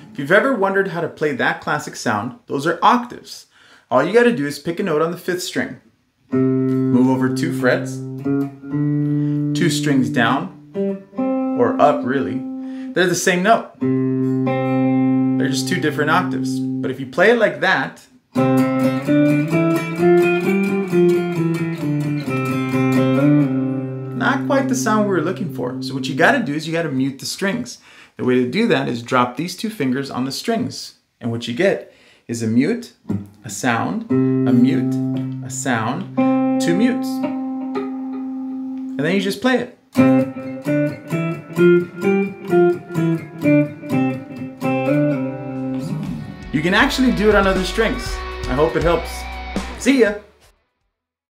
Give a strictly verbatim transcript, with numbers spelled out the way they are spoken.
If you've ever wondered how to play that classic sound, those are octaves. All you gotta do is pick a note on the fifth string, move over two frets, two strings down, or up really. They're the same note. They're just two different octaves. But if you play it like that, not quite the sound we were looking for. So what you gotta do is you gotta mute the strings. The way to do that is drop these two fingers on the strings. And what you get is a mute, a sound, a mute, a sound, two mutes. And then you just play it. You can actually do it on other strings. I hope it helps. See ya!